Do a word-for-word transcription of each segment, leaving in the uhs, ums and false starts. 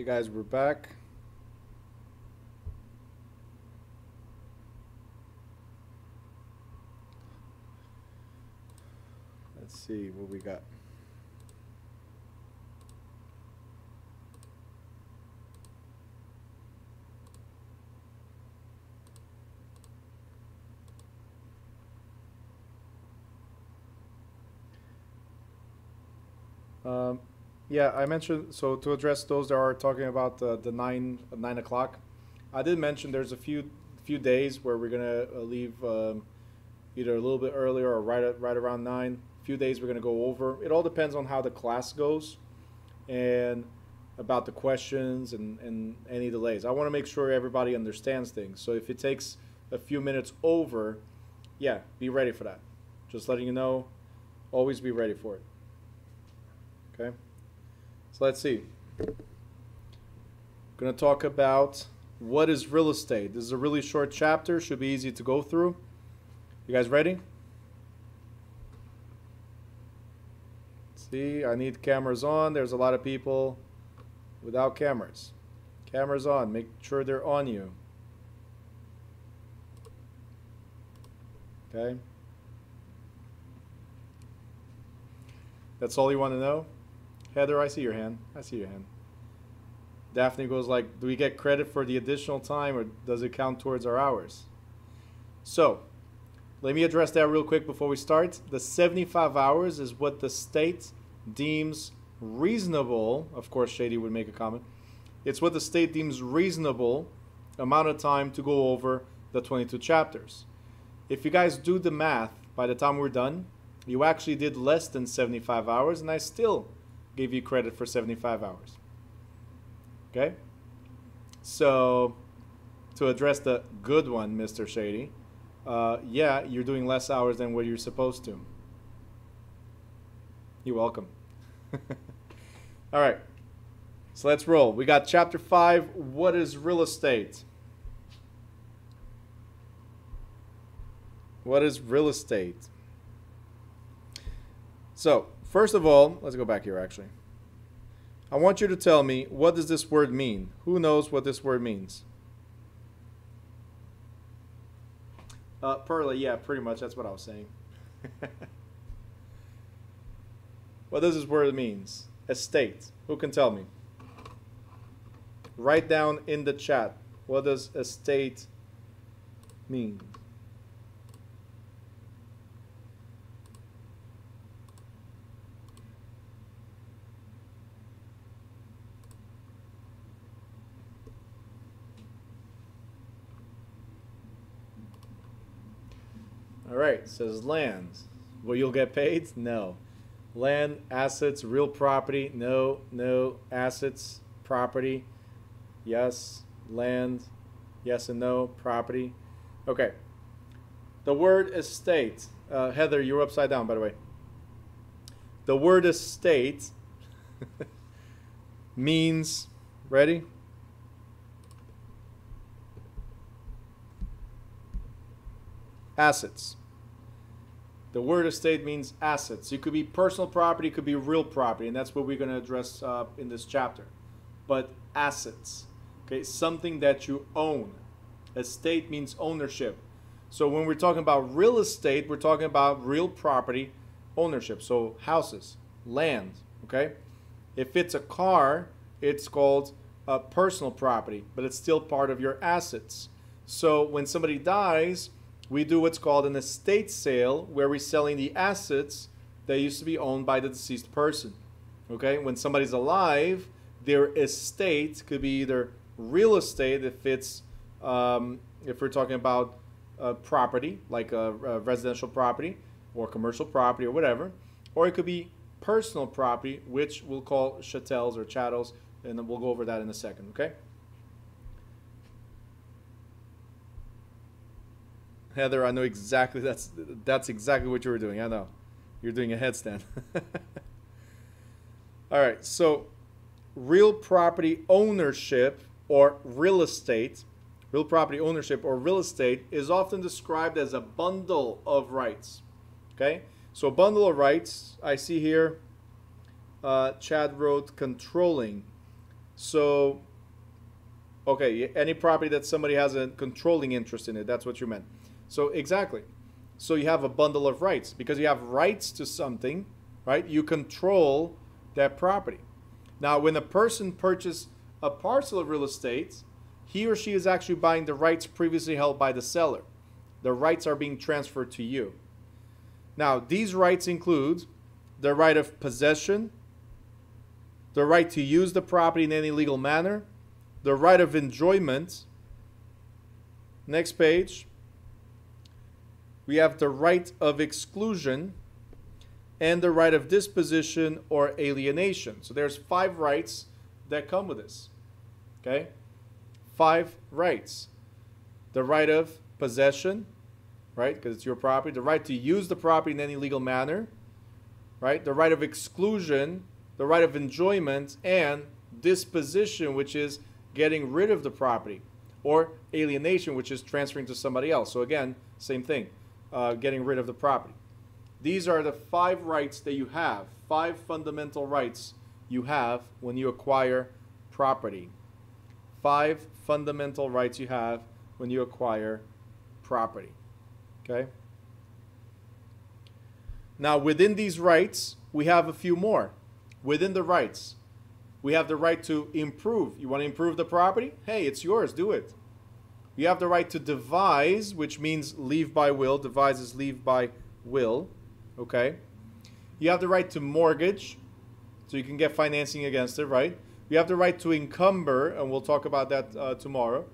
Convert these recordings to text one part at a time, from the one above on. Hey guys, we're back. Let's see what we got. Um, yeah, I mentioned, so to address those that are talking about uh, the nine nine o'clock, I did mention there's a few few days where we're gonna uh, leave um, either a little bit earlier or right at, right around nine. A few days we're gonna go over. It all depends on how the class goes and about the questions and and any delays. I want to make sure everybody understands things. So if it takes a few minutes over, yeah, be ready for that. Just letting you know, always be ready for it. Okay, so let's see. I'm going to talk about what is real estate. This is a really short chapter, should be easy to go through. You guys ready? Let's see, I need cameras on. There's a lot of people without cameras. Cameras on, make sure they're on you. Okay, that's all you want to know? Heather, I see your hand. I see your hand. Daphne goes like, do we get credit for the additional time or does it count towards our hours? So let me address that real quick before we start. The seventy-five hours is what the state deems reasonable. Of course, Shady would make a comment. It's what the state deems reasonable amount of time to go over the twenty-two chapters. If you guys do the math, by the time we're done, you actually did less than seventy-five hours, and I still gave you credit for seventy-five hours. Okay? So, to address the good one, Mister Shady, uh, yeah, you're doing less hours than what you're supposed to. You're welcome. All right. So, let's roll. We got Chapter five, What is Real Estate? What is real estate? So, first of all, let's go back here actually. I want you to tell me, what does this word mean? Who knows what this word means? Uh, Perla, yeah, pretty much, that's what I was saying. What does this word mean? Estate. Who can tell me? Write down in the chat, what does estate mean? Alright, says land. Will you'll get paid? No. Land, assets, real property. No, no. Assets, property. Yes. Land. Yes and no. Property. Okay. The word estate. Uh, Heather, you're upside down, by the way. The word estate means, ready? Assets. The word estate means assets. It could be personal property, it could be real property, and that's what we're going to address uh, in this chapter. But assets, okay, something that you own. Estate means ownership. So when we're talking about real estate, we're talking about real property ownership. So houses, land, okay? If it's a car, it's called a personal property, but it's still part of your assets. So when somebody dies, we do what's called an estate sale, where we're selling the assets that used to be owned by the deceased person. Okay, when somebody's alive, their estate could be either real estate, if it's um, if we're talking about uh, property, like a, a residential property or commercial property or whatever, or it could be personal property, which we'll call chattels or chattels, and then we'll go over that in a second. Okay. Heather, I know exactly, that's that's exactly what you were doing. I know. You're doing a headstand. All right, so real property ownership or real estate, real property ownership or real estate is often described as a bundle of rights. Okay? So bundle of rights, I see here, uh, Chad wrote controlling. So, okay, any property that somebody has a controlling interest in it, that's what you meant. So exactly. So you have a bundle of rights. Because you have rights to something, right? You control that property. Now, when a person purchases a parcel of real estate, he or she is actually buying the rights previously held by the seller. The rights are being transferred to you. Now, these rights include the right of possession, the right to use the property in any legal manner, the right of enjoyment. Next page. We have the right of exclusion and the right of disposition or alienation. So there's five rights that come with this. Okay? Five rights. The right of possession, right? Because it's your property. The right to use the property in any legal manner, right? The right of exclusion, the right of enjoyment, and disposition, which is getting rid of the property, or alienation, which is transferring to somebody else. So again, same thing, uh, getting rid of the property. These are the five rights that you have, five fundamental rights you have when you acquire property. Five fundamental rights you have when you acquire property. Okay? Now, within these rights, we have a few more. Within the rights, we have the right to improve. You want to improve the property? Hey, it's yours, do it. You have the right to devise, which means leave by will. Devise is leave by will. Okay? You have the right to mortgage, so you can get financing against it, right? You have the right to encumber, and we'll talk about that uh, tomorrow.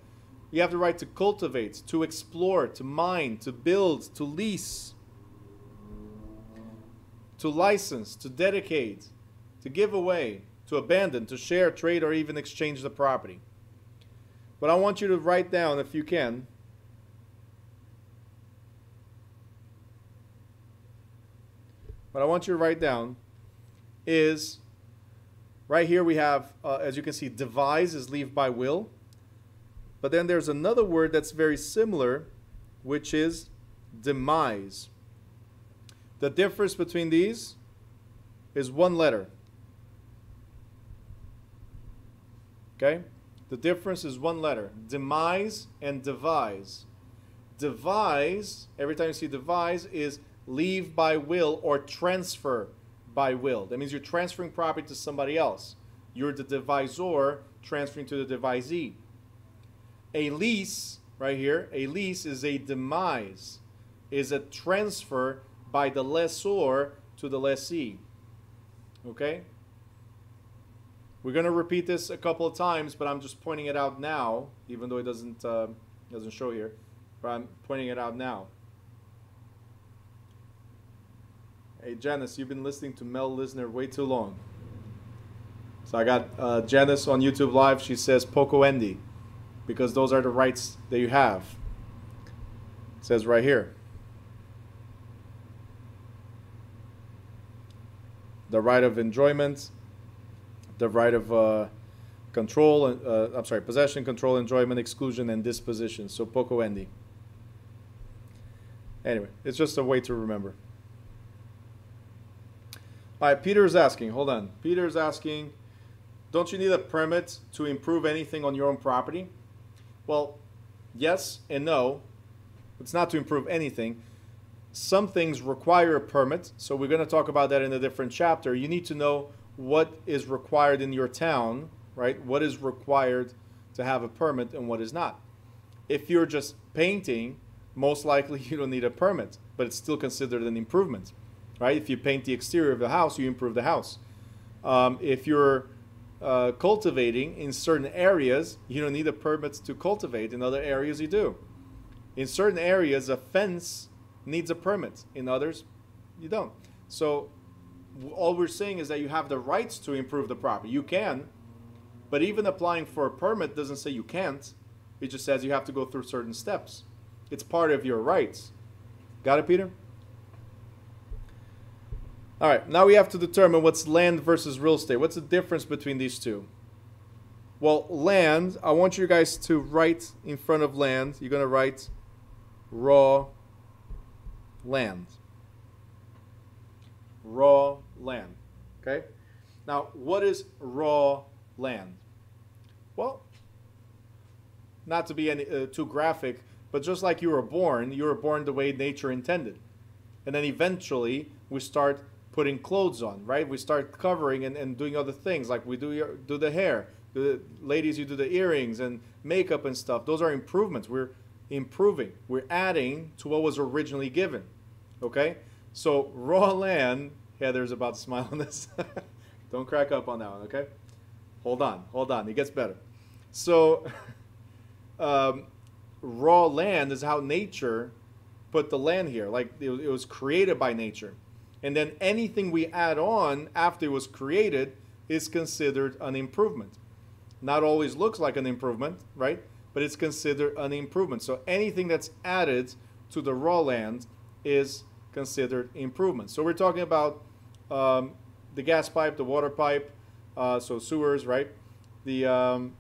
You have the right to cultivate, to explore, to mine, to build, to lease, to license, to dedicate, to give away, to abandon, to share, trade, or even exchange the property. But I want you to write down, if you can, what I want you to write down is, right here we have, uh, as you can see, devise is leave by will. But then there's another word that's very similar, which is demise. The difference between these is one letter. Okay? The difference is one letter. Demise and devise. Devise, every time you see devise, is leave by will or transfer by will. That means you're transferring property to somebody else. You're the devisor transferring to the devisee. A lease, right here, a lease is a demise, is a transfer by the lessor to the lessee. Okay? We're going to repeat this a couple of times, but I'm just pointing it out now, even though it doesn't, uh, doesn't show here, but I'm pointing it out now. Hey, Janice, you've been listening to Mel Lissner way too long. So I got uh, Janice on YouTube Live. She says Poco Endi, because those are the rights that you have. It says right here. The right of enjoyment, the right of uh, control, uh, I'm sorry, possession, control, enjoyment, exclusion, and disposition. So Poco Endi. Anyway, it's just a way to remember. All right, Peter's asking, hold on. Peter's asking, don't you need a permit to improve anything on your own property? Well, yes and no. It's not to improve anything. Some things require a permit, so we're going to talk about that in a different chapter. You need to know what is required in your town, right? What is required to have a permit and what is not. If you're just painting, most likely you don't need a permit, but it's still considered an improvement, right? If you paint the exterior of the house, you improve the house. Um, if you're uh, cultivating in certain areas, you don't need a permit to cultivate. In other areas, you do. In certain areas, a fence needs a permit. In others, you don't. So all we're saying is that you have the rights to improve the property. You can, but even applying for a permit doesn't say you can't. It just says you have to go through certain steps. It's part of your rights. Got it, Peter? All right, now we have to determine what's land versus real estate. What's the difference between these two? Well, land, I want you guys to write in front of land. You're going to write raw land. Raw land. Okay? Now, what is raw land? Well, not to be any, uh, too graphic, but just like you were born, you were born the way nature intended. And then eventually we start putting clothes on, right? We start covering and, and doing other things, like we do, your, do the hair. The ladies, you do the earrings and makeup and stuff. Those are improvements. We're improving. We're adding to what was originally given, okay? So raw land, Heather's about to smile on this. Don't crack up on that one, okay? Hold on, hold on, it gets better. So um, raw land is how nature put the land here. Like it, it was created by nature. And then anything we add on after it was created is considered an improvement. Not always looks like an improvement, right? But it's considered an improvement. So anything that's added to the raw land is considered improvement. So we're talking about um, the gas pipe, the water pipe, uh, so sewers, right? The um,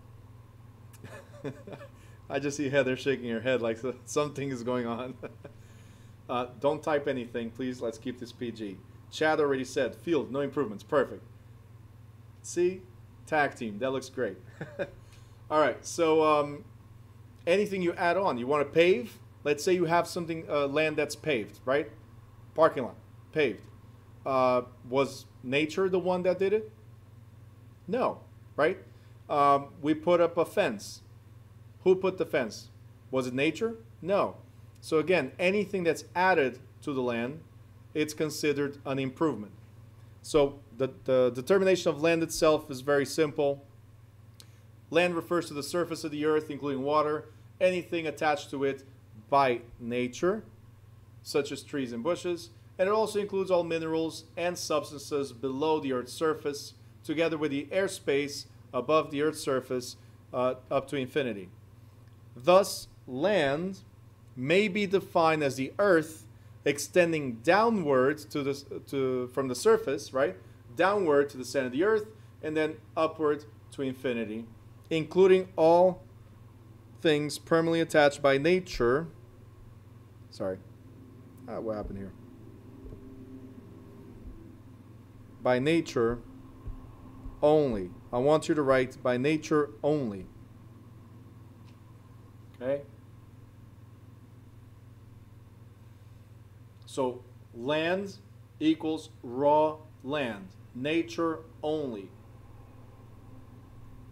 I just see Heather shaking her head like something is going on. uh, don't type anything, please. Let's keep this P G. Chad already said field, no improvements. Perfect. See? Tag team, that looks great. All right, so um, anything you add on, you want to pave? Let's say you have something, uh, land that's paved, right? Parking lot, paved. Uh, was nature the one that did it? No, right? Um, we put up a fence. Who put the fence? Was it nature? No. So again, anything that's added to the land, it's considered an improvement. So the, the determination of land itself is very simple. Land refers to the surface of the earth, including water, anything attached to it by nature, such as trees and bushes, and it also includes all minerals and substances below the earth's surface, together with the airspace above the earth's surface uh, up to infinity. Thus, land may be defined as the earth extending downwards to the, to, from the surface, right? Downward to the center of the earth, and then upward to infinity, including all things permanently attached by nature. Sorry, ah, what happened here? By nature only. I want you to write by nature only, okay? So land equals raw land, nature only,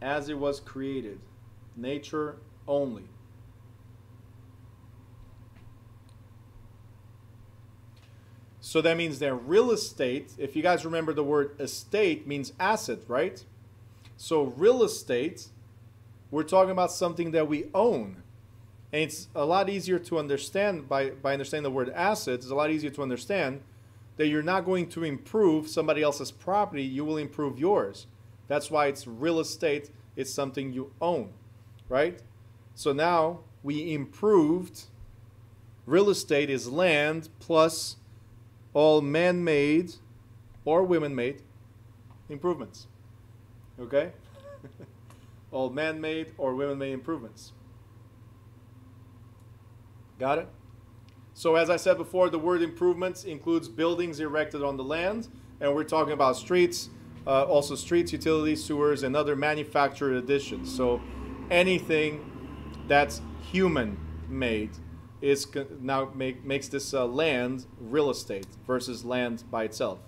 as it was created, nature only. So that means that real estate, if you guys remember the word estate, means asset, right? So real estate, we're talking about something that we own. And it's a lot easier to understand by, by understanding the word assets. It's a lot easier to understand that you're not going to improve somebody else's property. You will improve yours. That's why it's real estate. It's something you own, right? So now we improved. Real estate is land plus all man-made or women-made improvements, okay? All man-made or women-made improvements. Got it? So as I said before, the word improvements includes buildings erected on the land, and we're talking about streets, uh, also streets, utilities, sewers, and other manufactured additions. So anything that's human-made is now make, makes this uh, land real estate versus land by itself.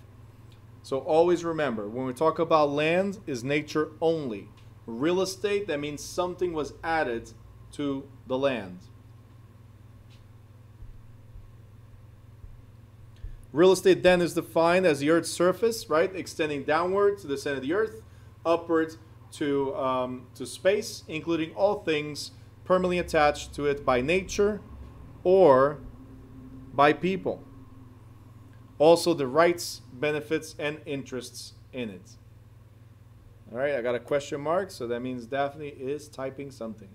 So always remember, when we talk about land, is nature only. Real estate, that means something was added to the land. Real estate then is defined as the Earth's surface, right, extending downward to the center of the Earth, upward to, um, to space, including all things permanently attached to it by nature or by people. Also the rights, benefits, and interests in it. All right, I got a question mark, so that means Daphne is typing something.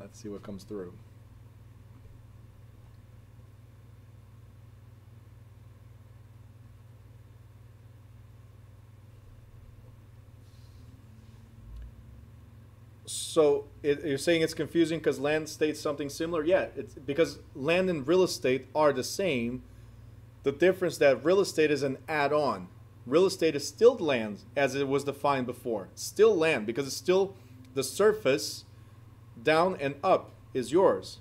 Let's see what comes through. So it, you're saying it's confusing because land states something similar? Yeah, it's because land and real estate are the same. The difference that real estate is an add-on. Real estate is still land as it was defined before. Still land because it's still the surface down and up is yours.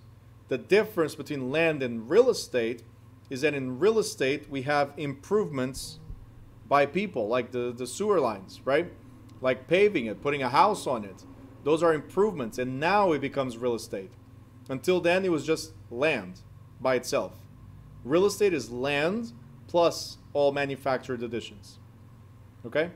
The difference between land and real estate is that in real estate we have improvements by people, like the, the sewer lines, right? Like paving it, putting a house on it. Those are improvements, and now it becomes real estate. Until then, it was just land by itself. Real estate is land plus all manufactured additions. Okay?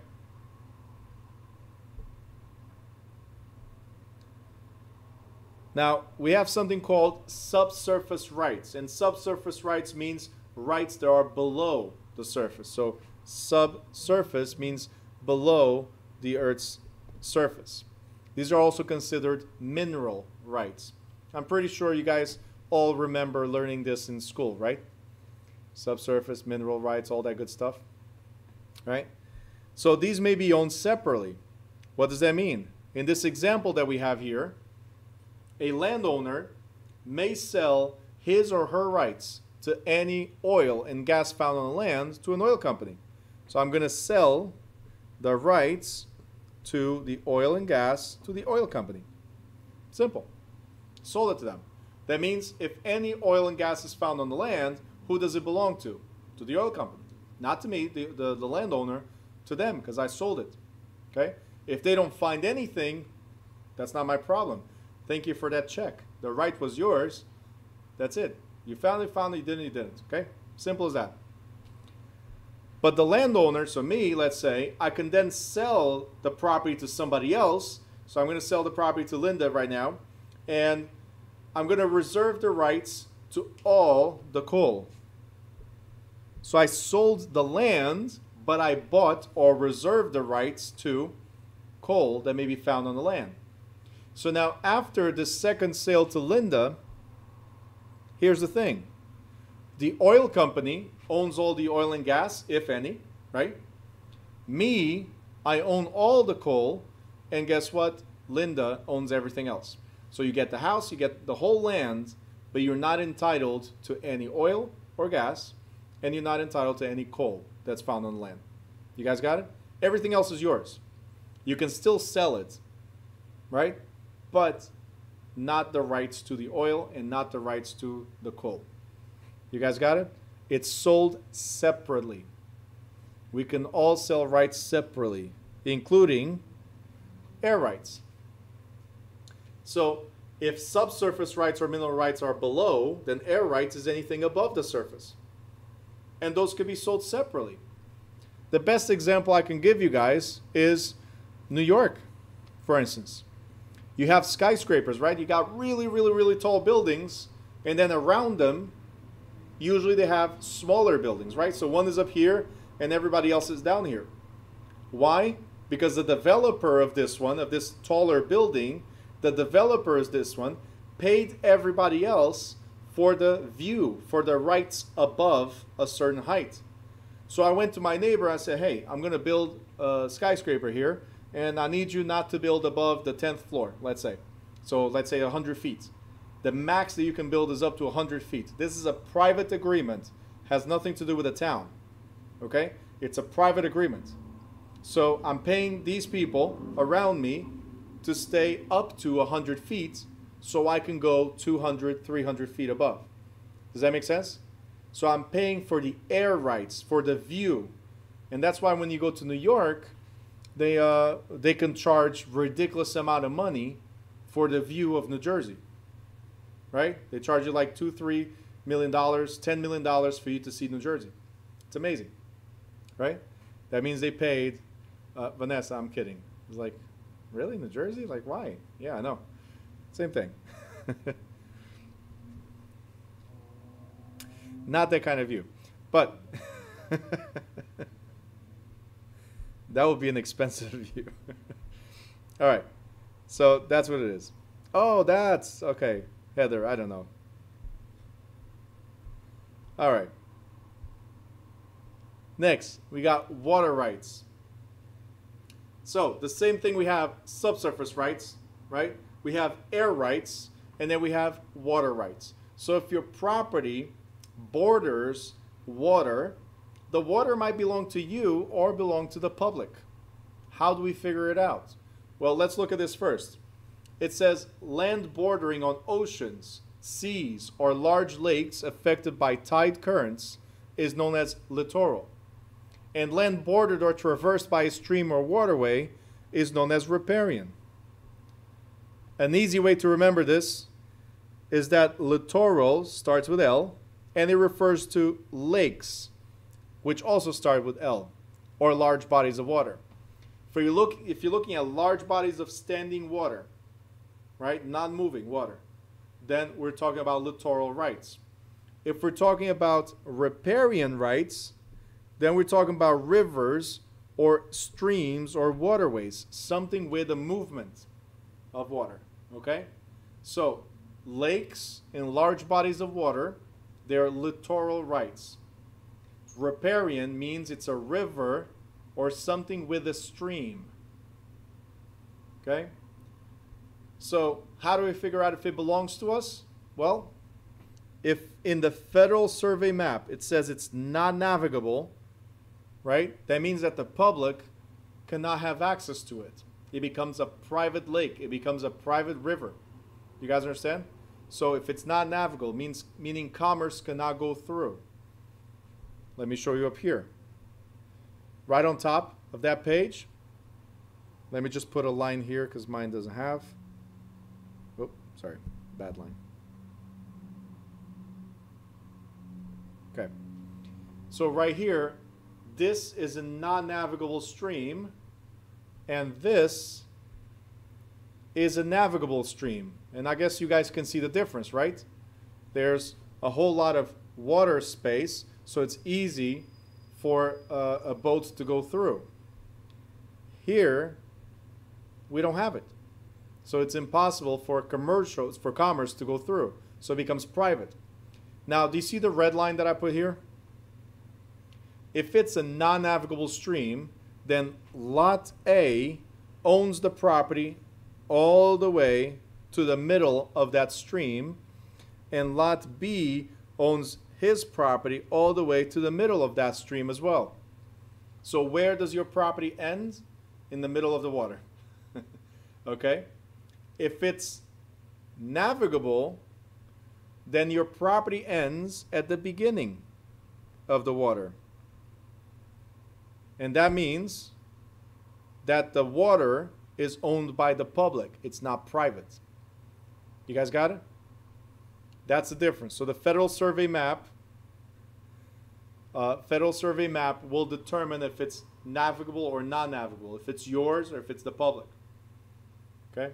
Now, we have something called subsurface rights, and subsurface rights means rights that are below the surface. So subsurface means below the Earth's surface. These are also considered mineral rights. I'm pretty sure you guys all remember learning this in school, right? Subsurface, mineral rights, all that good stuff, right? So these may be owned separately. What does that mean? In this example that we have here, a landowner may sell his or her rights to any oil and gas found on the land to an oil company. So I'm going to sell the rights to the oil and gas to the oil company. Simple. Sold it to them. That means if any oil and gas is found on the land, who does it belong to? To the oil company. Not to me, the, the, the landowner, to them, because I sold it. Okay? If they don't find anything, that's not my problem. Thank you for that check. The right was yours. That's it. You found it, found it, you didn't, you didn't. Okay? Simple as that. But the landowner, so me, let's say, I can then sell the property to somebody else. So I'm going to sell the property to Linda right now. And I'm going to reserve the rights to all the coal. So I sold the land, but I bought or reserved the rights to coal that may be found on the land. So now after the second sale to Linda, here's the thing. The oil company owns all the oil and gas, if any, right? Me, I own all the coal, and guess what? Linda owns everything else. So you get the house, you get the whole land, but you're not entitled to any oil or gas, and you're not entitled to any coal that's found on the land. You guys got it? Everything else is yours. You can still sell it, right? But not the rights to the oil and not the rights to the coal. You guys got it? It's sold separately. We can all sell rights separately, including air rights. So if subsurface rights or mineral rights are below, then air rights is anything above the surface. And those could be sold separately. The best example I can give you guys is New York, for instance. You have skyscrapers, right? You got really, really, really tall buildings, and then around them, usually they have smaller buildings, right? So one is up here and everybody else is down here. Why? Because the developer of this one, of this taller building, the developer is this one, paid everybody else for the view, for the rights above a certain height. So I went to my neighbor, I said, hey, I'm gonna build a skyscraper here and I need you not to build above the tenth floor, let's say. So let's say one hundred feet. The max that you can build is up to one hundred feet. This is a private agreement. Has nothing to do with the town. Okay? It's a private agreement. So I'm paying these people around me to stay up to one hundred feet so I can go two hundred, three hundred feet above. Does that make sense? So I'm paying for the air rights, for the view. And that's why when you go to New York, they, uh, they can charge ridiculous amount of money for the view of New Jersey. Right? They charge you like two, three million dollars, ten million dollars for you to see New Jersey. It's amazing, right? That means they paid uh, Vanessa. I'm kidding. It's like, really, New Jersey? Like, why? Yeah, I know. Same thing. Not that kind of view, but that would be an expensive view. All right. So that's what it is. Oh, that's okay. Heather, I don't know. All right. Next, we got water rights. So the same thing we have subsurface rights, right? we have air rights, and then we have water rights. So if your property borders water, the water might belong to you or belong to the public. How do we figure it out? Well, let's look at this first. It says land bordering on oceans, seas, or large lakes affected by tide currents is known as littoral. And land bordered or traversed by a stream or waterway is known as riparian. An easy way to remember this is that littoral starts with L, and it refers to lakes, which also start with L, or large bodies of water. For you look, if you're looking at large bodies of standing water, right, non-moving water, then we're talking about littoral rights. If we're talking about riparian rights, then we're talking about rivers or streams or waterways, something with a movement of water, okay? So lakes and large bodies of water, they're littoral rights. Riparian means it's a river or something with a stream, okay? So how do we figure out if it belongs to us? Well, if in the Federal Survey map it says it's not navigable, right? That means that the public cannot have access to it. It becomes a private lake. It becomes a private river. You guys understand? So if it's not navigable, means meaning commerce cannot go through. Let me show you up here. Right on top of that page. Let me just put a line here because mine doesn't have. Oh, sorry, bad line. Okay. So right here, this is a non-navigable stream. And this is a navigable stream. And I guess you guys can see the difference, right? There's a whole lot of water space, so it's easy for uh, a boat to go through. Here, we don't have it. So it's impossible for commercials, for commerce to go through. So it becomes private. Now, do you see the red line that I put here? If it's a non-navigable stream, then Lot A owns the property all the way to the middle of that stream, and Lot B owns his property all the way to the middle of that stream as well. So where does your property end? In the middle of the water. Okay? If it's navigable, then your property ends at the beginning of the water. And that means that the water is owned by the public. It's not private. You guys got it? That's the difference. So the Federal Survey map, uh, Federal Survey map will determine if it's navigable or non-navigable, if it's yours or if it's the public. Okay?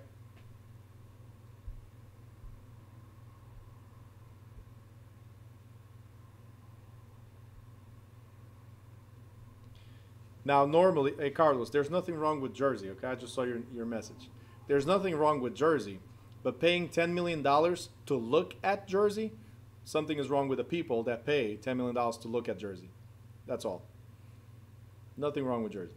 Now, normally, hey, Carlos, there's nothing wrong with Jersey, okay? I just saw your, your message. There's nothing wrong with Jersey, but paying ten million dollars to look at Jersey, something is wrong with the people that pay ten million dollars to look at Jersey. That's all. Nothing wrong with Jersey.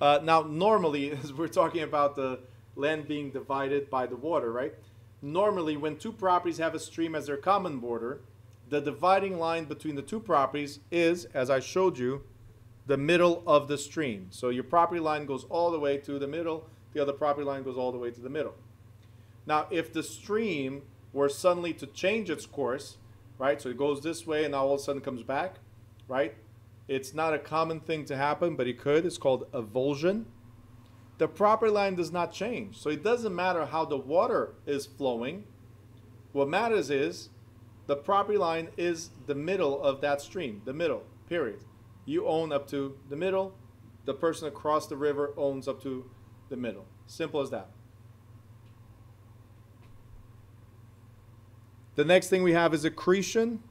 Uh, now, normally, as we're talking about the land being divided by the water, right? Normally, when two properties have a stream as their common border, the dividing line between the two properties is, as I showed you, the middle of the stream. So your property line goes all the way to the middle, the other property line goes all the way to the middle. Now, if the stream were suddenly to change its course, right, so it goes this way and now all of a sudden comes back, right, it's not a common thing to happen, but it could, it's called avulsion. The property line does not change, so it doesn't matter how the water is flowing. What matters is the property line is the middle of that stream, the middle, period. You own up to the middle. The person across the river owns up to the middle. Simple as that. The next thing we have is accretion.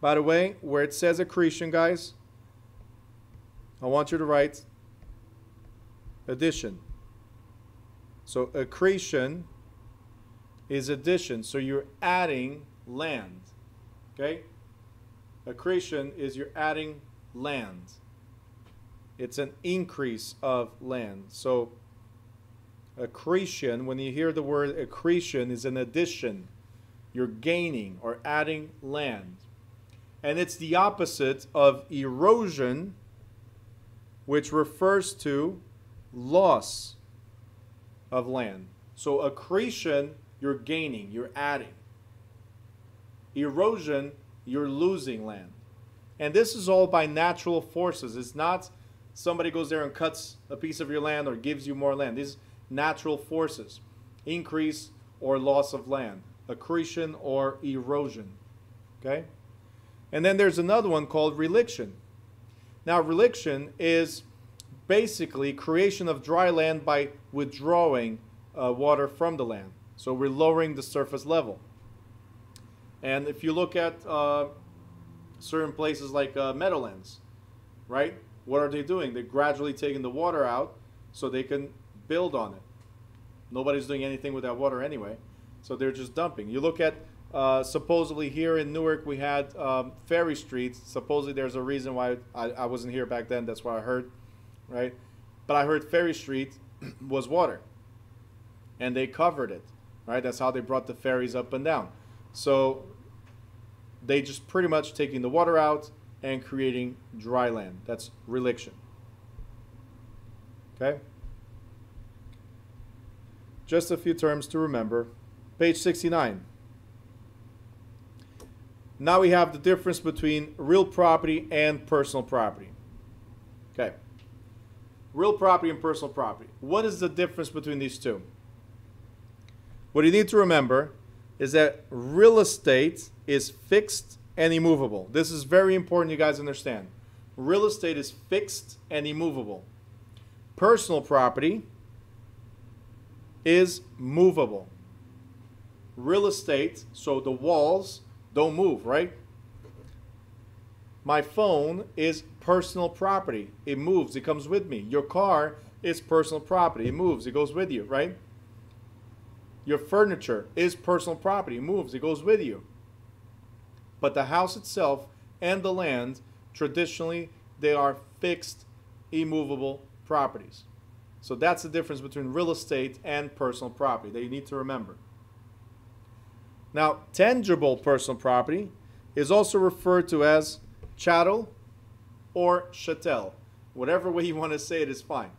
By the way, where it says accretion, guys, I want you to write addition. So accretion is addition. So you're adding land, okay? Accretion is you're adding land. It's an increase of land. So accretion, when you hear the word accretion, is an addition. You're gaining or adding land. And it's the opposite of erosion, which refers to loss of land. So accretion, you're gaining, you're adding. Erosion, you're losing land. And this is all by natural forces. It's not somebody goes there and cuts a piece of your land or gives you more land. These natural forces, increase or loss of land, accretion or erosion. Okay? And then there's another one called reliction. Now, reliction is basically creation of dry land by withdrawing uh, water from the land. So we're lowering the surface level. And if you look at uh, certain places like uh, Meadowlands, right? What are they doing? They're gradually taking the water out so they can build on it. Nobody's doing anything with that water anyway, so they're just dumping. You look at uh, supposedly here in Newark we had um, Ferry Street. Supposedly there's a reason why I, I wasn't here back then. That's what I heard, right? But I heard Ferry Street was water, and they covered it, right? That's how they brought the ferries up and down. So they just pretty much taking the water out and creating dry land. That's reliction. Okay? Just a few terms to remember. Page sixty-nine. Now we have the difference between real property and personal property. Okay. Real property and personal property. What is the difference between these two? What you need to remember is that real estate is fixed and immovable. This is very important you guys understand. Real estate is fixed and immovable. Personal property is movable. Real estate, so the walls don't move, right? My phone is personal property. It moves. It comes with me. Your car is personal property. It moves. It goes with you, right? Your furniture is personal property. It moves. It goes with you. But the house itself and the land, traditionally, they are fixed, immovable properties. So that's the difference between real estate and personal property that you need to remember. Now, tangible personal property is also referred to as chattel or chattel. Whatever way you want to say it is fine.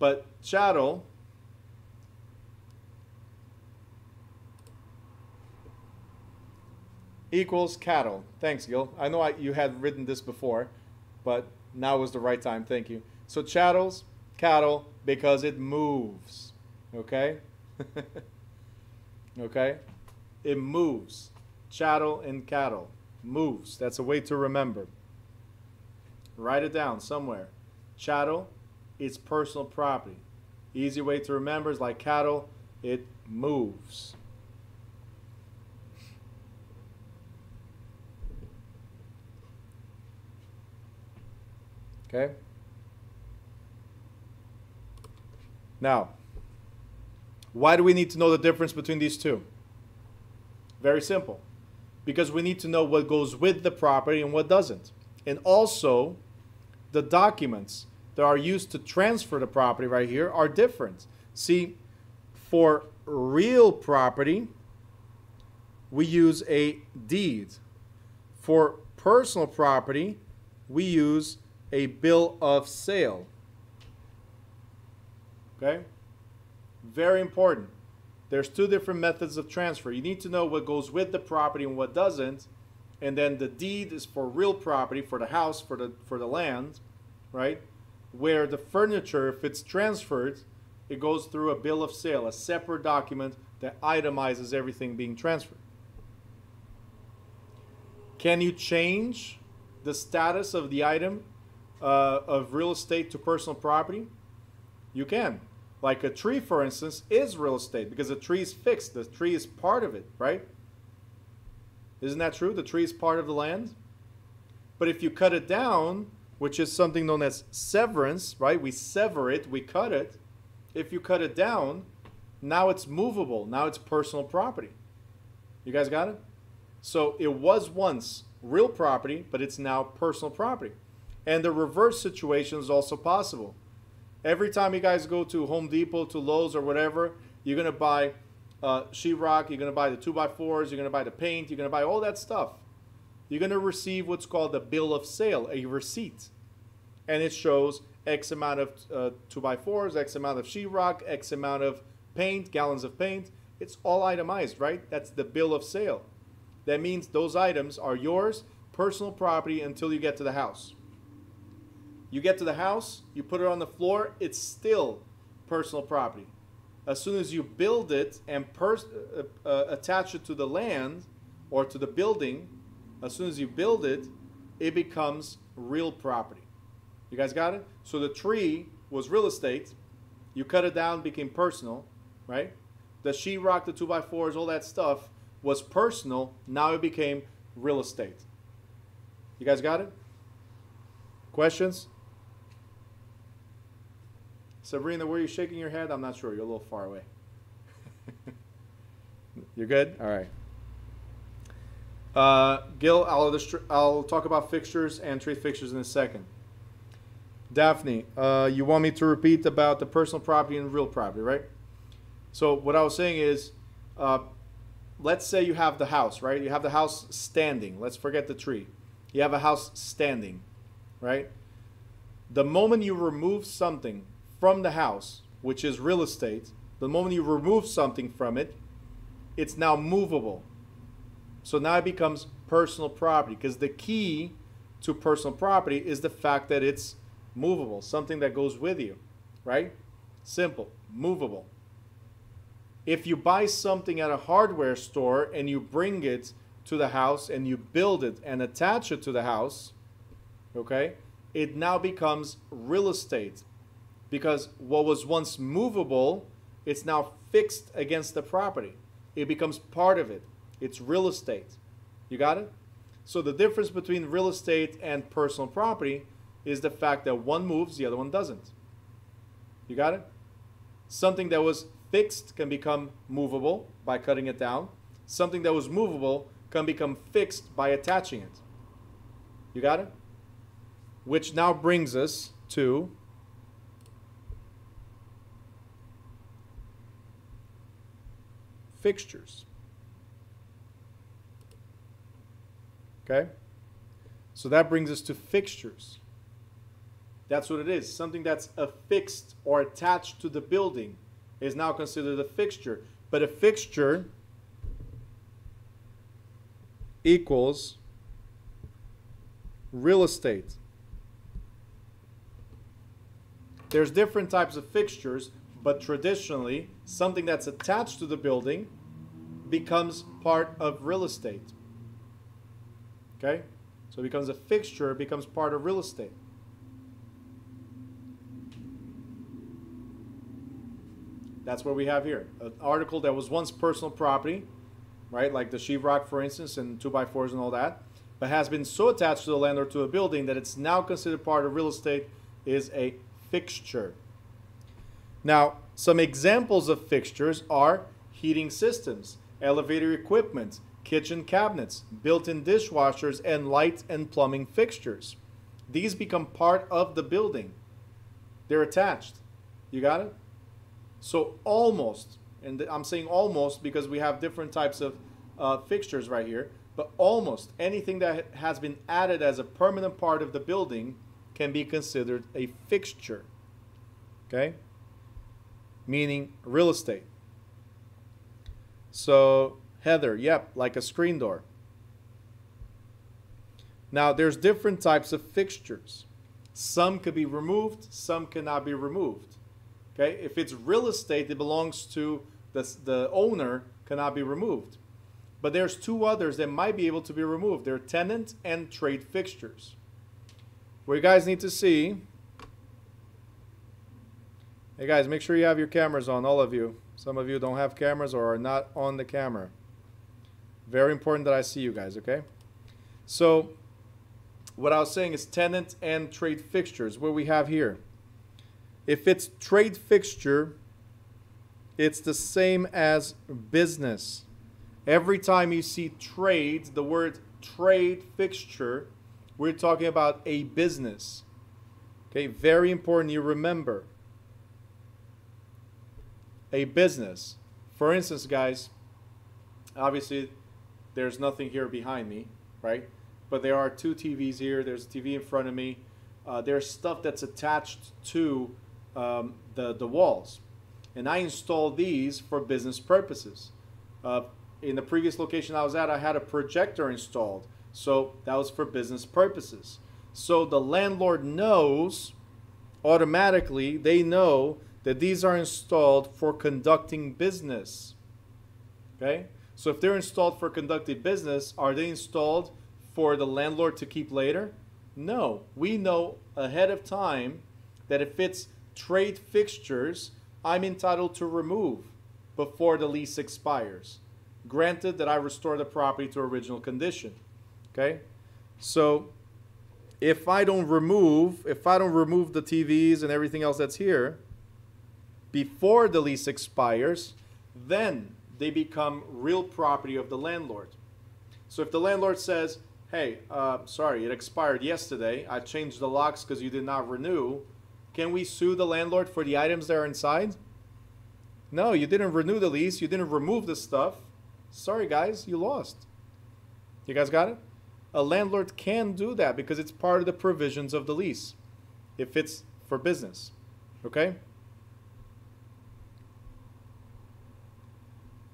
But chattel equals cattle. Thanks, Gil. I know I, you had written this before, but now was the right time. Thank you. So chattels, cattle, because it moves. Okay? Okay? It moves. Chattel and cattle. Moves. That's a way to remember. Write it down somewhere. Chattel, it's personal property. Easy way to remember is like cattle, it moves. Okay. Now, why do we need to know the difference between these two? Very simple. Because we need to know what goes with the property and what doesn't. And also, the documents that are used to transfer the property right here are different. See, for real property, we use a deed. For personal property, we use a bill of sale. Okay? Very important. There's two different methods of transfer. You need to know what goes with the property and what doesn't. And then the deed is for real property, for the house, for the for the land, right? Where the furniture, if it's transferred, it goes through a bill of sale, a separate document that itemizes everything being transferred. Can you change the status of the item Uh, of real estate to personal property? You can. Like a tree, for instance, is real estate because a tree is fixed. The tree is part of it, right? Isn't that true? The tree is part of the land. But if you cut it down, which is something known as severance, right? We sever it, we cut it. If you cut it down, now it's movable. Now it's personal property. You guys got it? So it was once real property, but it's now personal property. And the reverse situation is also possible. Every time you guys go to Home Depot, to Lowe's or whatever, you're going to buy uh, sheetrock, you're going to buy the two by fours, you're going to buy the paint, you're going to buy all that stuff. You're going to receive what's called a bill of sale, a receipt. And it shows X amount of uh, two by fours, X amount of sheetrock, X amount of paint, gallons of paint. It's all itemized, right? That's the bill of sale. That means those items are yours, personal property, until you get to the house. You get to the house, you put it on the floor, it's still personal property. As soon as you build it and pers uh, uh, attach it to the land or to the building, as soon as you build it, it becomes real property. You guys got it? So the tree was real estate. You cut it down, became personal, right? The sheetrock, the two by fours, all that stuff was personal. Now it became real estate. You guys got it? Questions? Sabrina, were you shaking your head? I'm not sure. You're a little far away. You're good? All right. Uh, Gil, I'll, I'll talk about fixtures and trade fixtures in a second. Daphne, uh, you want me to repeat about the personal property and real property, right? So what I was saying is, uh, let's say you have the house, right? You have the house standing. Let's forget the tree. You have a house standing, right? The moment you remove something from the house, which is real estate, the moment you remove something from it, it's now movable. So now it becomes personal property, because the key to personal property is the fact that it's movable, something that goes with you, right? Simple, movable. If you buy something at a hardware store and you bring it to the house and you build it and attach it to the house, okay, it now becomes real estate, because what was once movable, it's now fixed against the property. It becomes part of it. It's real estate. You got it? So the difference between real estate and personal property is the fact that one moves, the other one doesn't. You got it? Something that was fixed can become movable by cutting it down. Something that was movable can become fixed by attaching it. You got it? Which now brings us to fixtures. Okay? So that brings us to fixtures. That's what it is. Something that's affixed or attached to the building is now considered a fixture. But a fixture equals real estate. There's different types of fixtures, but traditionally, something that's attached to the building becomes part of real estate. Okay? So it becomes a fixture, it becomes part of real estate. That's what we have here. An article that was once personal property, right? Like the sheetrock, for instance, and two by fours and all that, but has been so attached to the land or to a building that it's now considered part of real estate, is a fixture. Now, some examples of fixtures are heating systems, elevator equipment, kitchen cabinets, built-in dishwashers, and light and plumbing fixtures. These become part of the building. They're attached. You got it? So almost, and I'm saying almost because we have different types of uh, fixtures right here, but almost anything that has been added as a permanent part of the building can be considered a fixture, okay? Meaning real estate. So Heather, yep, like a screen door. Now there's different types of fixtures. Some could be removed, some cannot be removed. Okay, if it's real estate, it belongs to the, the owner, cannot be removed. But there's two others that might be able to be removed. They're tenant and trade fixtures. What you guys need to see, hey guys, make sure you have your cameras on, all of you. Some of you don't have cameras or are not on the camera. Very important that I see you guys, okay? So what I was saying is tenant and trade fixtures, what we have here. If it's trade fixture, it's the same as business. Every time you see trade, the word trade fixture, we're talking about a business. Okay, very important you remember. a business. For instance, guys, obviously there's nothing here behind me, right? But there are two T Vs here. There's a T V in front of me. Uh, there's stuff that's attached to um, the, the walls. And I installed these for business purposes. Uh, in the previous location I was at, I had a projector installed. So that was for business purposes. So the landlord knows automatically, they know that these are installed for conducting business. Okay? So if they're installed for conducting business, are they installed for the landlord to keep later? No, we know ahead of time that if it's trade fixtures, I'm entitled to remove before the lease expires, granted that I restore the property to original condition. Okay, so if I don't remove, if I don't remove the T Vs and everything else that's here before the lease expires, then they become real property of the landlord. So if the landlord says, hey, uh, sorry, it expired yesterday, I changed the locks because you did not renew, can we sue the landlord for the items that are inside? No, you didn't renew the lease, you didn't remove the stuff. Sorry guys, you lost. You guys got it? A landlord can do that because it's part of the provisions of the lease, if it's for business, okay?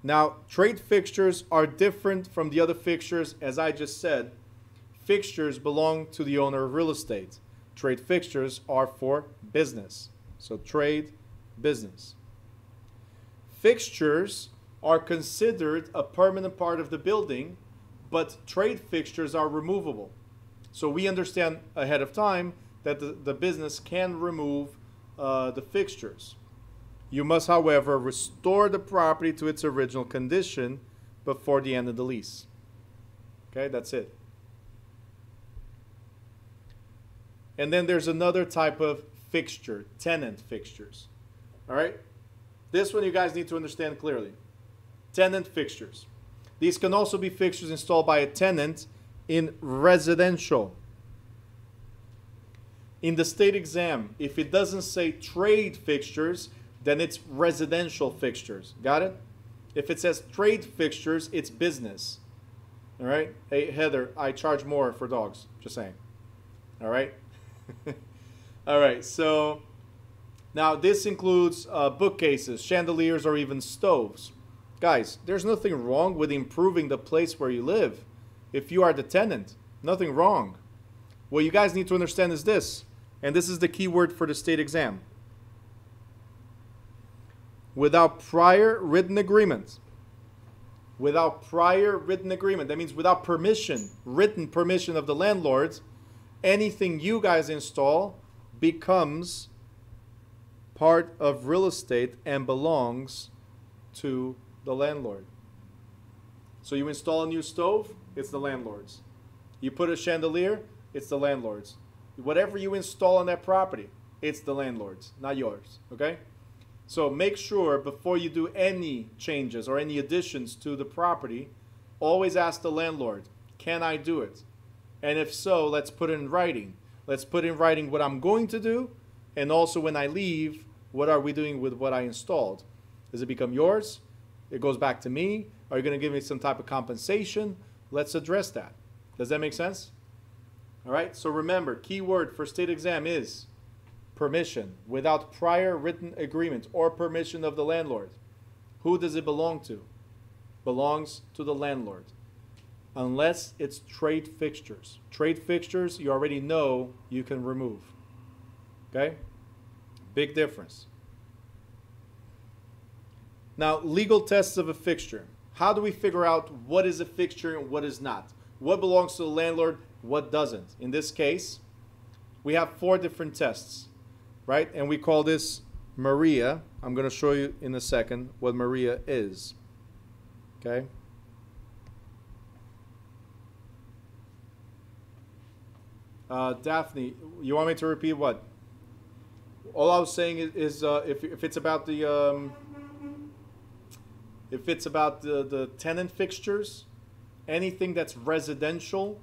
Now, trade fixtures are different from the other fixtures, as I just said. Fixtures belong to the owner of real estate. Trade fixtures are for business. So trade, business. Fixtures are considered a permanent part of the building, but trade fixtures are removable. So we understand ahead of time that the, the business can remove uh, the fixtures. You must, however, restore the property to its original condition before the end of the lease. Okay, that's it. And then there's another type of fixture, tenant fixtures. All right? This one you guys need to understand clearly. Tenant fixtures. These can also be fixtures installed by a tenant in residential. In the state exam, if it doesn't say trade fixtures, then it's residential fixtures. Got it? If it says trade fixtures, it's business. All right? Hey, Heather, I charge more for dogs. Just saying. All right? All right. So now this includes uh, bookcases, chandeliers, or even stoves. Guys, there's nothing wrong with improving the place where you live. If you are the tenant, nothing wrong. What you guys need to understand is this, and this is the key word for the state exam. Without prior written agreement. Without prior written agreement. That means without permission, written permission of the landlord, anything you guys install becomes part of real estate and belongs to the landlord. So you install a new stove, it's the landlord's. You put a chandelier, it's the landlord's. Whatever you install on that property, it's the landlord's, not yours, okay? So make sure before you do any changes or any additions to the property, always ask the landlord, can I do it? And if so, let's put it in writing. Let's put in writing what I'm going to do, and also when I leave, what are we doing with what I installed? Does it become yours? It goes back to me? Are you going to give me some type of compensation? Let's address that. Does that make sense? All right, so remember, key word for state exam is permission, without prior written agreement or permission of the landlord. Who does it belong to? Belongs to the landlord. Unless it's trade fixtures. Trade fixtures, you already know you can remove. Okay? Big difference. Now, legal tests of a fixture. How do we figure out what is a fixture and what is not? What belongs to the landlord, what doesn't? In this case, we have four different tests. Right? And we call this Maria. I'm going to show you in a second what Maria is. Okay? Uh, Daphne, you want me to repeat what? All I was saying is, is uh, if, if it's about the um, if it's about the, the tenant fixtures, anything that's residential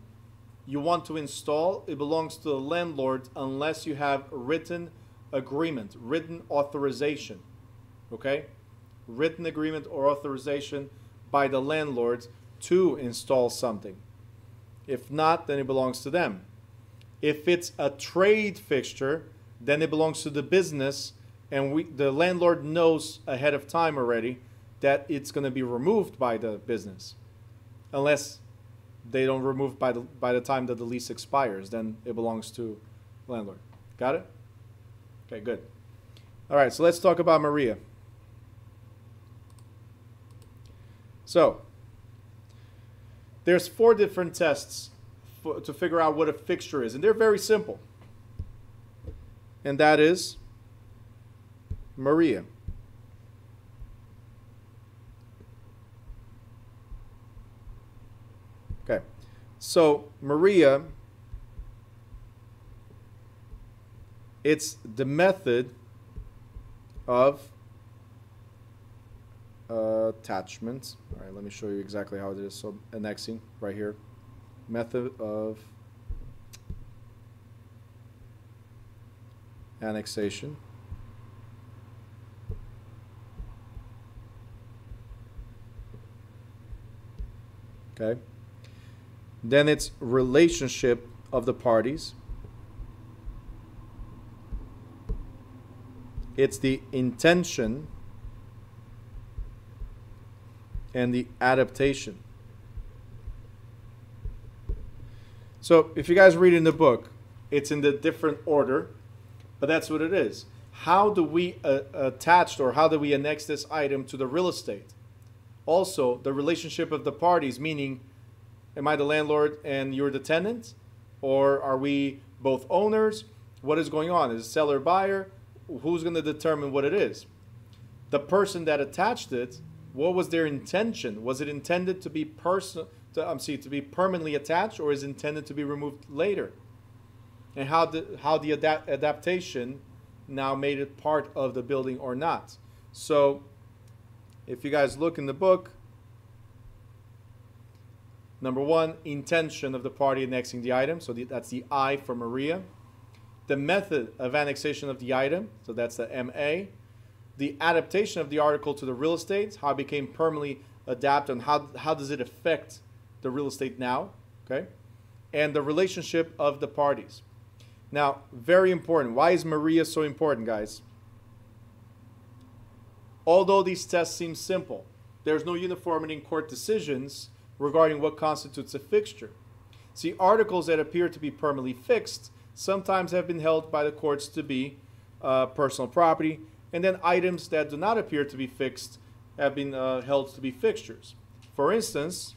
you want to install, it belongs to the landlord unless you have written agreement, written authorization. Okay? written agreement or authorization by the landlords to install something. If not, then it belongs to them. If it's a trade fixture, then it belongs to the business, and we, the landlord knows ahead of time already that it's going to be removed by the business, unless they don't remove by the, by the time that the lease expires, then it belongs to the landlord. Got it? Okay, good. All right, so let's talk about Maria. So there's four different tests for, to figure out what a fixture is, and they're very simple. And that is Maria. Okay, so Maria, it's the method of uh, attachment. All right, let me show you exactly how it is. So annexing right here, method of annexation. Okay. Then it's relationship of the parties. It's the intention and the adaptation. So if you guys read in the book, it's in the different order, but that's what it is. How do we uh, attach or how do we annex this item to the real estate? Also, the relationship of the parties, meaning, am I the landlord and you're the tenant? Or are we both owners? What is going on? Is it seller, buyer? Who's going to determine what it is? The person that attached it, what was their intention? Was it intended to be person to, um, see, to be permanently attached, or is it intended to be removed later? And how the, how the adapt adaptation now made it part of the building or not? So if you guys look in the book, number one, intention of the party annexing the item. So the, that's the I for Maria. The method of annexation of the item. So that's the M A. The adaptation of the article to the real estate. How it became permanently adapted and how, how does it affect the real estate now. Okay. And the relationship of the parties. Now, very important. Why is Maria so important, guys? Although these tests seem simple, there's no uniformity in court decisions regarding what constitutes a fixture. See, articles that appear to be permanently fixed sometimes have been held by the courts to be uh, personal property, and then items that do not appear to be fixed have been uh, held to be fixtures. For instance,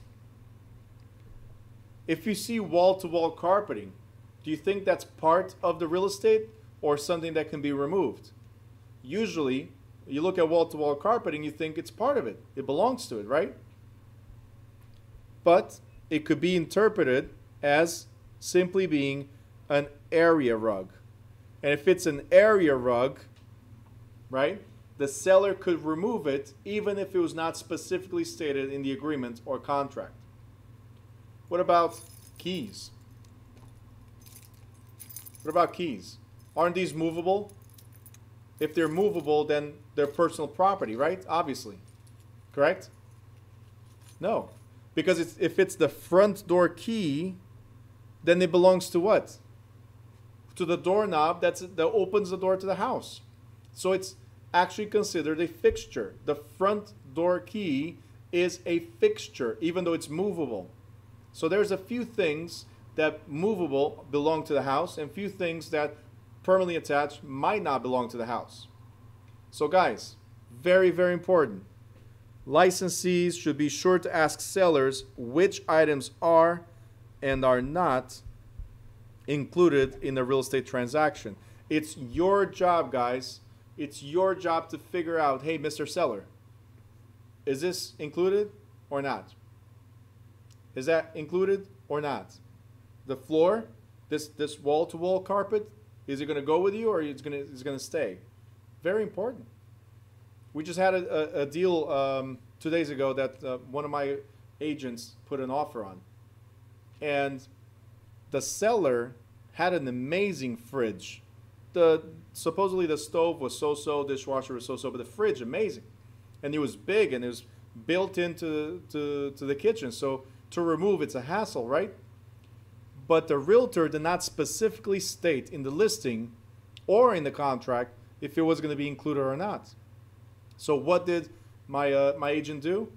if you see wall-to-wall carpeting, do you think that's part of the real estate or something that can be removed? Usually, you look at wall-to-wall carpeting, you think it's part of it. It belongs to it, right? But it could be interpreted as simply being an area rug. And if it's an area rug, right, the seller could remove it even if it was not specifically stated in the agreement or contract. What about keys? What about keys? Aren't these movable? If they're movable, then they're personal property, right? Obviously. Correct? No. Because it's, if it's the front door key, then it belongs to what? To the doorknob that's, that opens the door to the house. So it's actually considered a fixture. The front door key is a fixture, even though it's movable. So there's a few things that movable belong to the house and few things that permanently attached might not belong to the house. So guys, very, very important. Licensees should be sure to ask sellers which items are and are not included in the real estate transaction. It's your job, guys. It's your job to figure out, hey, Mister Seller, is this included or not? Is that included or not? The floor, this this wall-to-wall carpet, is it going to go with you or it's going to it's going to stay? Very important. We just had a, a, a deal um, two days ago that uh, one of my agents put an offer on. And the seller had an amazing fridge. The, supposedly the stove was so-so, dishwasher was so-so, but the fridge, amazing. and it was big and it was built into to, to the kitchen. So to remove, it's a hassle, right? But the realtor did not specifically state in the listing or in the contract if it was going to be included or not. So what did my, uh, my agent do?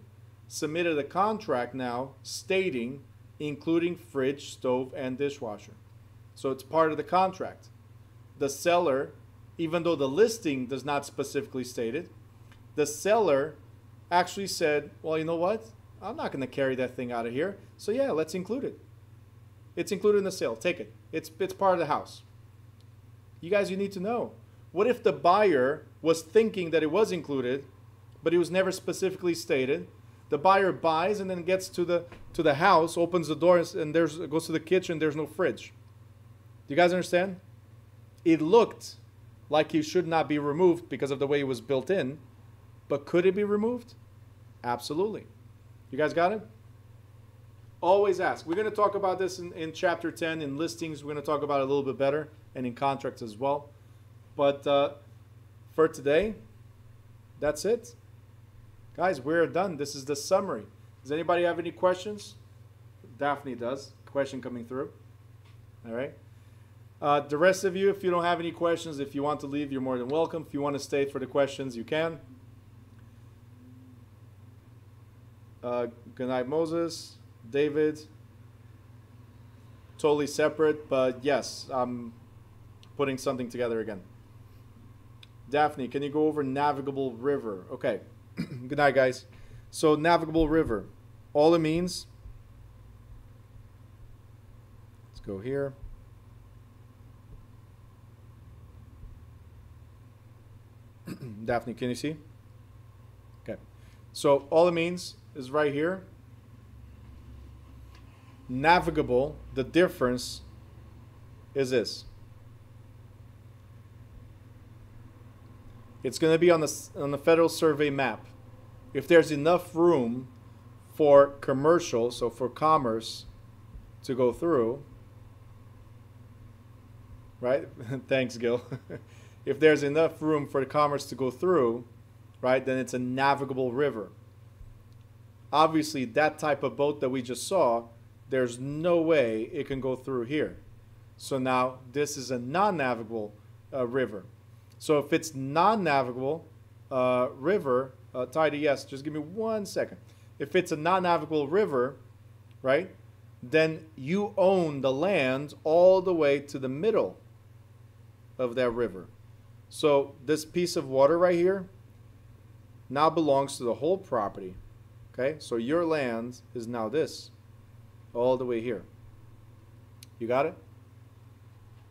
Submitted a contract now stating including fridge, stove, and dishwasher. So it's part of the contract. The seller, even though the listing does not specifically state it, the seller actually said, well, you know what? I'm not going to carry that thing out of here. So yeah, let's include it. It's included in the sale. Take it. It's, it's part of the house. You guys, you need to know. What if the buyer was thinking that it was included, but it was never specifically stated? The buyer buys and then gets to the, to the house, opens the door, and there's, goes to the kitchen. There's no fridge. Do you guys understand? It looked like it should not be removed because of the way it was built in, but could it be removed? Absolutely. You guys got it? Always ask. We're going to talk about this in, in Chapter ten. In listings, we're going to talk about it a little bit better, and in contracts as well. But uh, for today, that's it. Guys, we're done. This is the summary. Does anybody have any questions? Daphne does. Question coming through. All right. Uh, the rest of you, if you don't have any questions, if you want to leave, you're more than welcome. If you want to stay for the questions, you can. Uh, good night, Moses. David. Totally separate, but yes, I'm putting something together again. Daphne, can you go over navigable river? Okay. Good night, guys. So navigable river, all it means. Let's go here. Daphne, can you see? Okay. So all it means is right here. Navigable, the difference is this. It's going to be on the, on the Federal Survey map. If there's enough room for commercial, so for commerce, to go through, right? Thanks, Gil. If there's enough room for commerce to go through, right, then it's a navigable river. Obviously, that type of boat that we just saw, there's no way it can go through here. So now this is a non-navigable uh, river. So if it's non-navigable uh, river, uh, tidy, yes, just give me one second. If it's a non-navigable river, right, then you own the land all the way to the middle of that river. So this piece of water right here now belongs to the whole property, okay? So your land is now this, all the way here. You got it?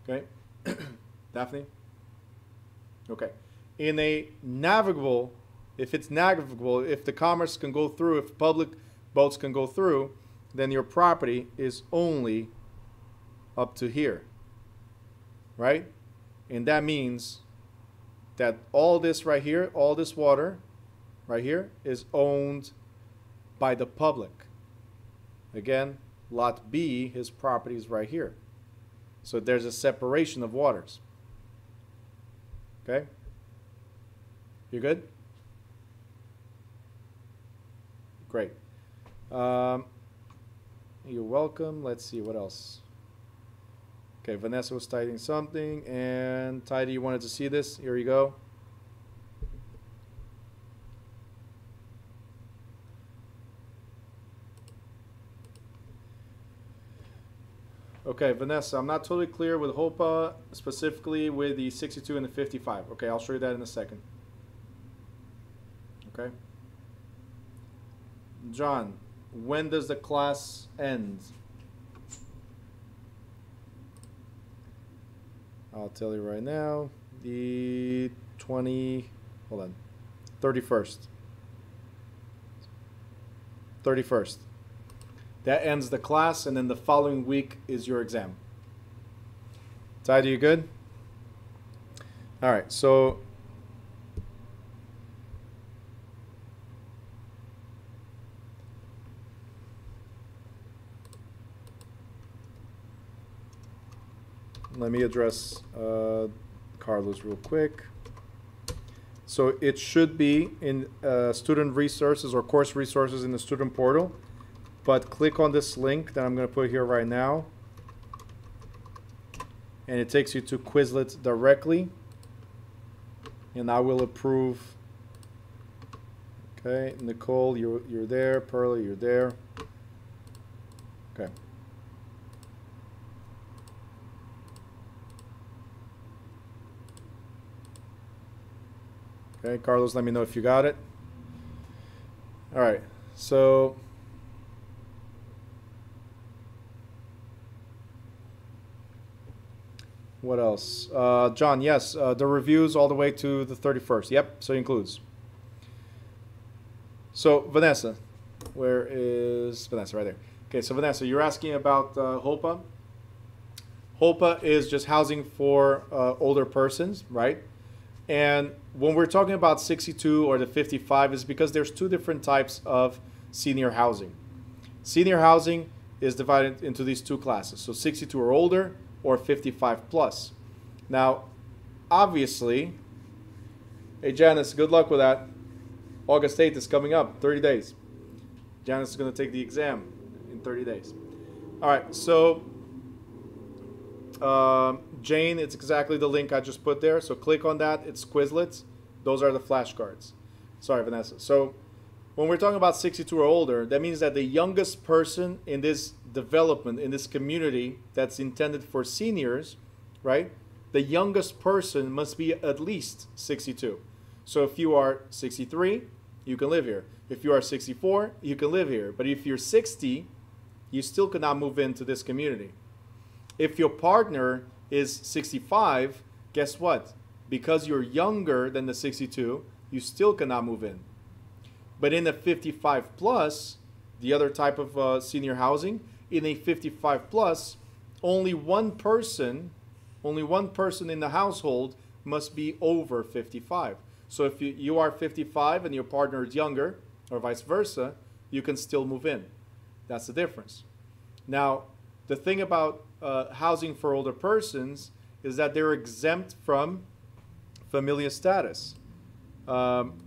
Okay. Daphne? Okay. In a navigable, if it's navigable, if the commerce can go through, if public boats can go through, then your property is only up to here, right? And that means that all this right here, all this water right here is owned by the public. Again, Lot B, his property is right here. So there's a separation of waters. Okay? You good? Great. Um, you're welcome. Let's see what else. Okay, Vanessa was tidying something, and Tidy, you wanted to see this. Here you go. Okay, Vanessa, I'm not totally clear with HOPA, specifically with the sixty-two and the fifty-five. Okay, I'll show you that in a second. Okay. John, when does the class end? I'll tell you right now, the twenty, hold on, thirty-first. thirty-first. That ends the class, and then the following week is your exam. Ty, do you good? All right, so let me address uh, Carlos real quick. So it should be in uh, student resources or course resources in the student portal, but click on this link that I'm going to put here right now, and it takes you to Quizlet directly, and I will approve. Okay, Nicole, you're, you're there. Pearl, you're there. Okay. Okay, Carlos, let me know if you got it. All right, so what else? Uh, John, yes, uh, the reviews all the way to the thirty-first. Yep, so it includes. So Vanessa, where is Vanessa? Right there. Okay, so Vanessa, you're asking about uh, HOPA. HOPA is just housing for uh, older persons, right? And when we're talking about sixty-two or the fifty-five, is because there's two different types of senior housing. Senior housing is divided into these two classes, so sixty-two or older or fifty-five plus. Now, obviously, hey Janice, good luck with that. August eighth is coming up, thirty days. Janice is going to take the exam in thirty days. All right, so uh, Jane, it's exactly the link I just put there. So click on that. It's Quizlet. Those are the flashcards. Sorry, Vanessa. So when we're talking about sixty-two or older, that means that the youngest person in this development, in this community that's intended for seniors, right? The youngest person must be at least sixty-two. So if you are sixty-three, you can live here. If you are sixty-four, you can live here. But if you're sixty, you still cannot move into this community. If your partner is sixty-five, guess what? Because you're younger than the sixty-two, you still cannot move in. But in the fifty-five plus, the other type of uh, senior housing, in a fifty-five plus, only one person, only one person in the household must be over fifty-five. So if you, you are fifty-five and your partner is younger, or vice versa, you can still move in. That's the difference. Now, the thing about uh, housing for older persons is that they're exempt from familial status. Um,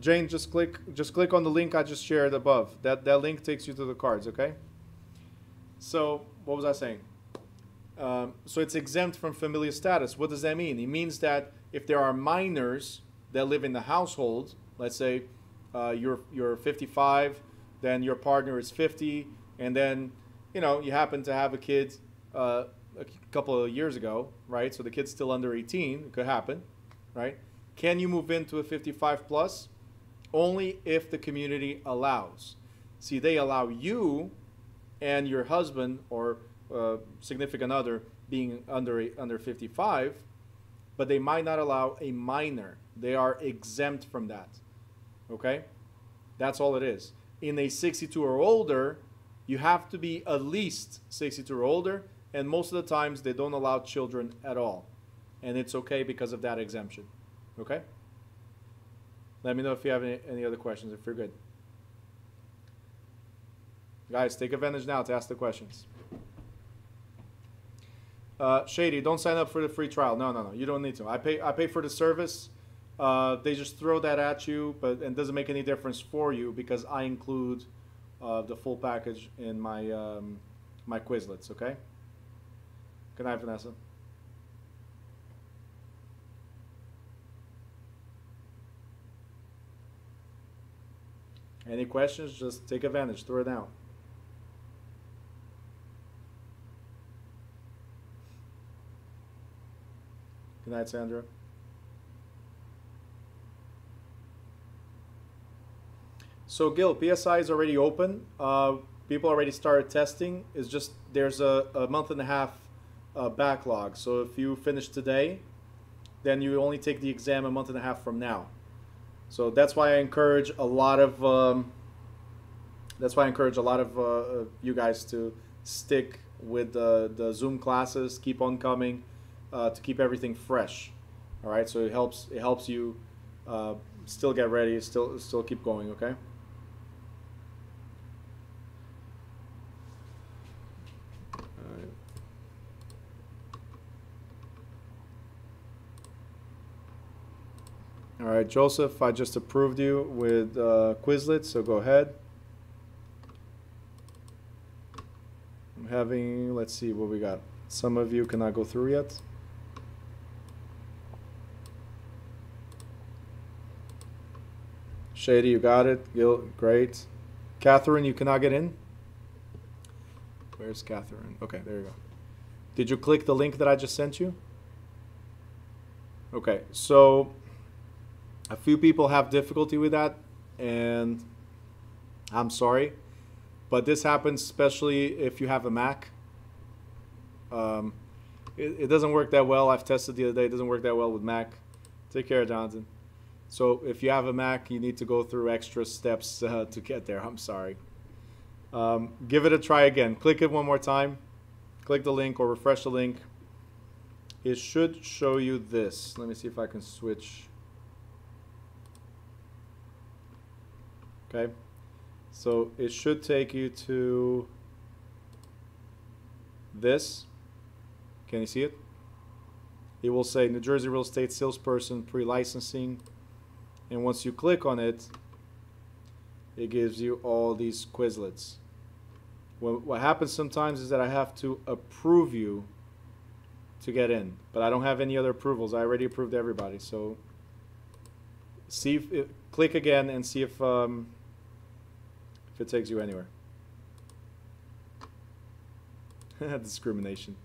Jane, just click just click on the link I just shared above. That that link takes you to the cards, okay? So what was I saying? Um, so it's exempt from familial status. What does that mean? It means that if there are minors that live in the household, let's say uh, you're you're fifty-five, then your partner is fifty, and then you know you happen to have a kid uh, a couple of years ago, right? So the kid's still under eighteen. It could happen, right? Can you move into a fifty-five plus? Only if the community allows. See, they allow you and your husband or uh, significant other being under under fifty-five, but they might not allow a minor. They are exempt from that. Okay, that's all it is. In a sixty-two or older, you have to be at least sixty-two or older, and most of the times they don't allow children at all, and it's okay because of that exemption. Okay. Let me know if you have any, any other questions, if you're good. Guys, take advantage now to ask the questions. Uh, Shady, don't sign up for the free trial. No, no, no. You don't need to. I pay. I pay for the service. Uh, they just throw that at you, but and doesn't make any difference for you because I include uh, the full package in my um, my Quizlets. Okay. Good night, Vanessa. Any questions, just take advantage, throw it out. Good night, Sandra. So Gil, P S I is already open. Uh, people already started testing. It's just there's a, a month and a half uh, backlog. So if you finish today, then you only take the exam a month and a half from now. So that's why I encourage a lot of um, that's why I encourage a lot of uh, you guys to stick with the, the Zoom classes, keep on coming, uh, to keep everything fresh. All right, so it helps it helps you uh, still get ready, still still keep going. Okay. All right, Joseph, I just approved you with uh, Quizlet, so go ahead. I'm having, let's see what we got. Some of you cannot go through yet. Shady, you got it. Gil, great. Catherine, you cannot get in? Where's Catherine? Okay, there you go. Did you click the link that I just sent you? Okay, so a few people have difficulty with that, and I'm sorry, but this happens especially if you have a Mac. Um, it, it doesn't work that well. I've tested the other day. It doesn't work that well with Mac. Take care, Jonathan. So if you have a Mac, you need to go through extra steps uh, to get there. I'm sorry. Um, give it a try again. Click it one more time. Click the link or refresh the link. It should show you this. Let me see if I can switch. Okay. So it should take you to this. Can you see it? It will say New Jersey Real Estate Salesperson Pre-Licensing. And once you click on it, it gives you all these Quizlets. What, what happens sometimes is that I have to approve you to get in, but I don't have any other approvals. I already approved everybody, so see if it, click again and see if um, if it takes you anywhere. Discrimination.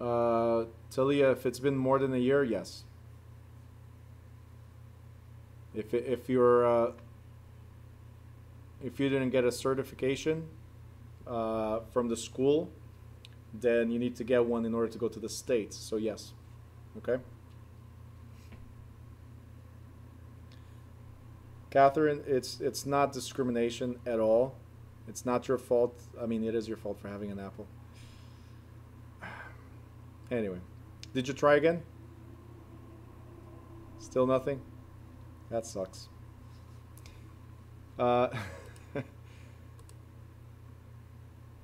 Uh, Talia, if it's been more than a year, yes. If, if you're uh, if you didn't get a certification uh, from the school, then you need to get one in order to go to the States. So yes, okay. Catherine, it's it's not discrimination at all. It's not your fault. I mean, it is your fault for having an Apple. Anyway, did you try again? Still nothing? That sucks. Uh,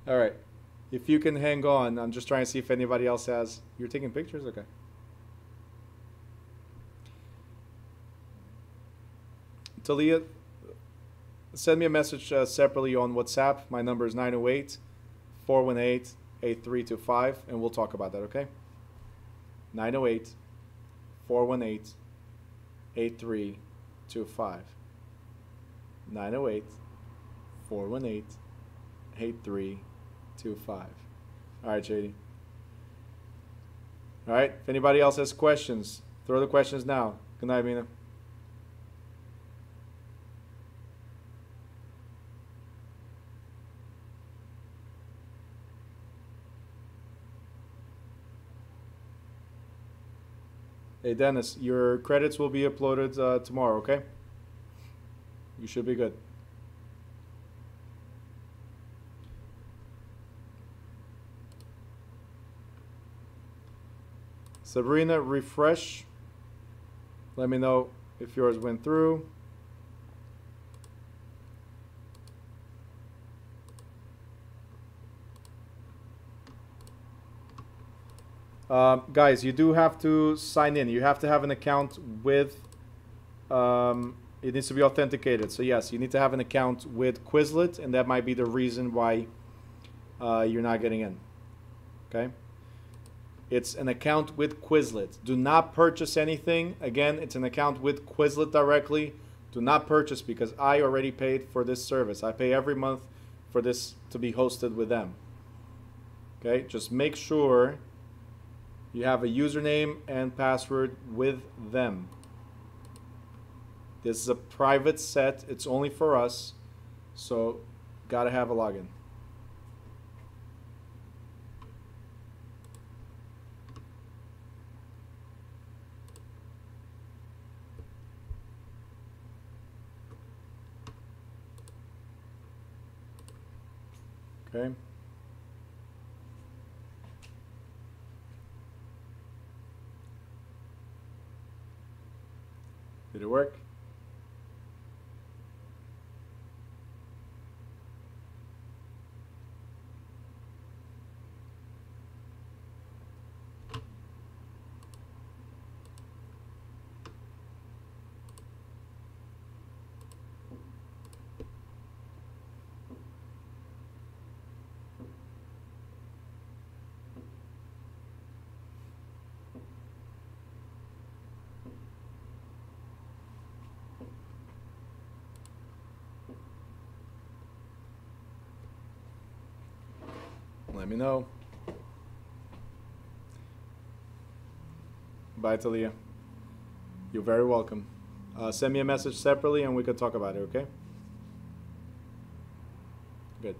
all right. If you can hang on, I'm just trying to see if anybody else has. You're taking pictures? Okay. Talia, send me a message uh, separately on WhatsApp. My number is nine oh eight, four one eight, eight three two five, and we'll talk about that, okay? nine oh eight, four one eight, eight three two five. nine oh eight, four one eight, eight three two five. All right, J D. All right, if anybody else has questions, throw the questions now. Good night, Mina. Hey, Dennis, your credits will be uploaded uh, tomorrow, okay? You should be good. Sabrina, refresh. Let me know if yours went through. Uh, guys, you do have to sign in. You have to have an account with, um, it needs to be authenticated. So yes, you need to have an account with Quizlet, and that might be the reason why uh, you're not getting in, okay? It's an account with Quizlet. Do not purchase anything. Again, it's an account with Quizlet directly. Do not purchase, because I already paid for this service. I pay every month for this to be hosted with them, okay? Just make sure you have a username and password with them. This is a private set. It's only for us. So gotta have a login. Okay. Did it work? let me know. Bye, Talia. You're very welcome. Uh, send me a message separately and we could talk about it, okay? Good.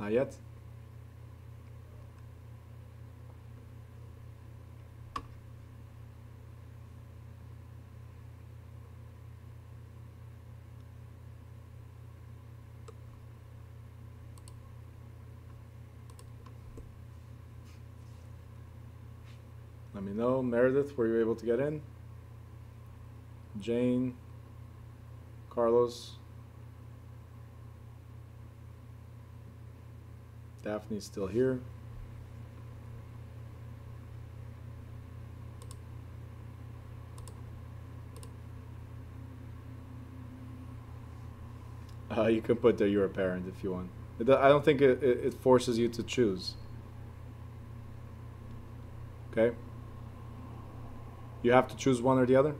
Not yet. Let me know. Meredith, were you able to get in? Jane, Carlos, Daphne's still here. Uh, you can put there you're a parent if you want. It, I don't think it, it, it forces you to choose. Okay? You have to choose one or the other?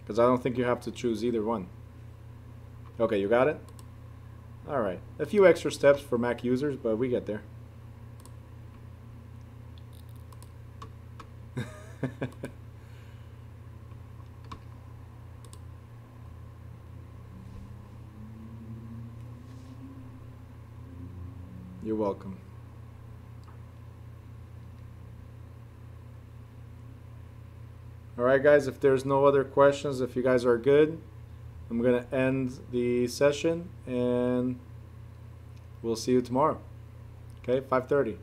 Because I don't think you have to choose either one. Okay, you got it? All right. A few extra steps for Mac users, but we get there. You're welcome. All right, guys, if there's no other questions, if you guys are good, I'm going to end the session and we'll see you tomorrow. Okay, five thirty.